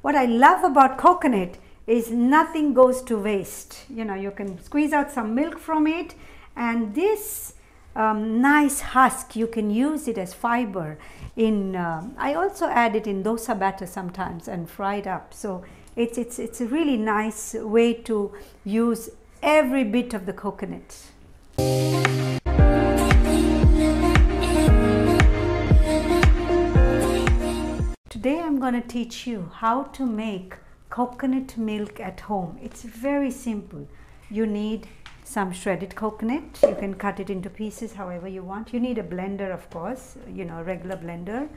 What I love about coconut is nothing goes to waste. You know, you can squeeze out some milk from it, and this nice husk, you can use it as fiber in I also add it in dosa batter sometimes and fry it up. So it's a really nice way to use every bit of the coconut. Today I'm going to teach you how to make coconut milk at home. It's very simple. You need some shredded coconut. You can cut it into pieces however you want. You need a blender, of course, you know, a regular blender.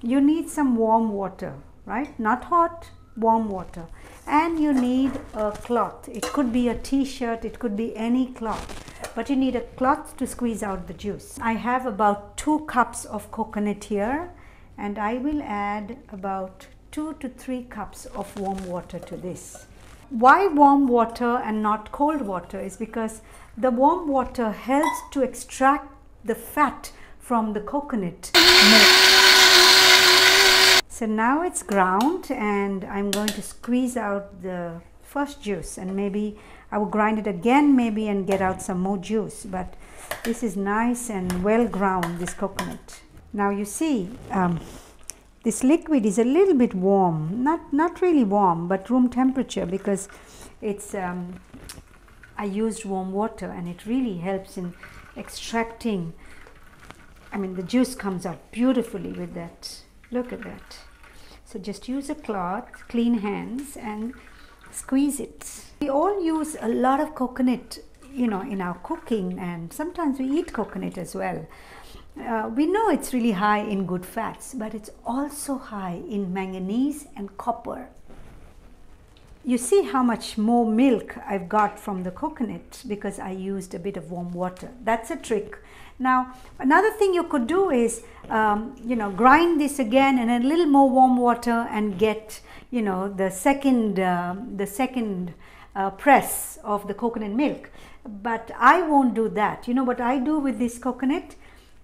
You need some warm water, right? Not hot, warm water. And you need a cloth. It could be a t-shirt, it could be any cloth, but you need a cloth to squeeze out the juice. I have about 2 cups of coconut here, and I will add about 2 to 3 cups of warm water to this. Why warm water and not cold water is because the warm water helps to extract the fat from the coconut milk. So now it's ground, and I'm going to squeeze out the first juice, and maybe I will grind it again maybe and get out some more juice, but this is nice and well ground, this coconut. Now you see this liquid is a little bit warm, not really warm, but room temperature, because it's I used warm water, and it really helps in extracting. I mean, the juice comes out beautifully with that. Look at that. So just use a cloth, clean hands, and squeeze it. We all use a lot of coconut, you know, in our cooking, and sometimes we eat coconut as well. We know it's really high in good fats, but it's also high in manganese and copper. You see how much more milk I've got from the coconut because I used a bit of warm water. That's a trick. Now, another thing you could do is, you know, grind this again and a little more warm water and get, you know, the second press of the coconut milk. But I won't do that. You know what I do with this coconut?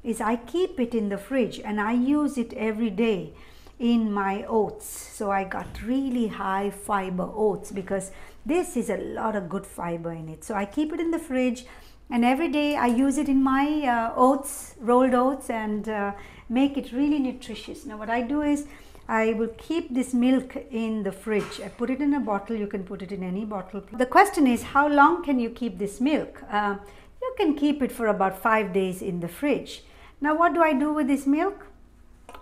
Is I keep it in the fridge, and I use it every day in my oats. So I got really high fiber oats because this is a lot of good fiber in it. So I keep it in the fridge, and every day I use it in my oats, rolled oats, and make it really nutritious. Now what I do is I will keep this milk in the fridge. I put it in a bottle. You can put it in any bottle. The question is, how long can you keep this milk? You can keep it for about 5 days in the fridge. Now what do I do with this milk?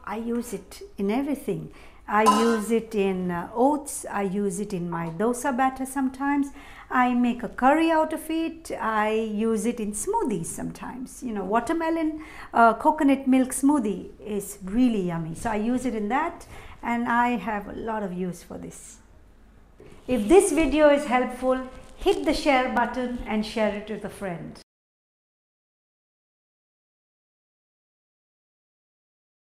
I use it in everything. I use it in oats, I use it in my dosa batter sometimes, I make a curry out of it, I use it in smoothies sometimes. You know, watermelon coconut milk smoothie is really yummy. So I use it in that, and I have a lot of use for this. If this video is helpful, hit the share button and share it with a friend.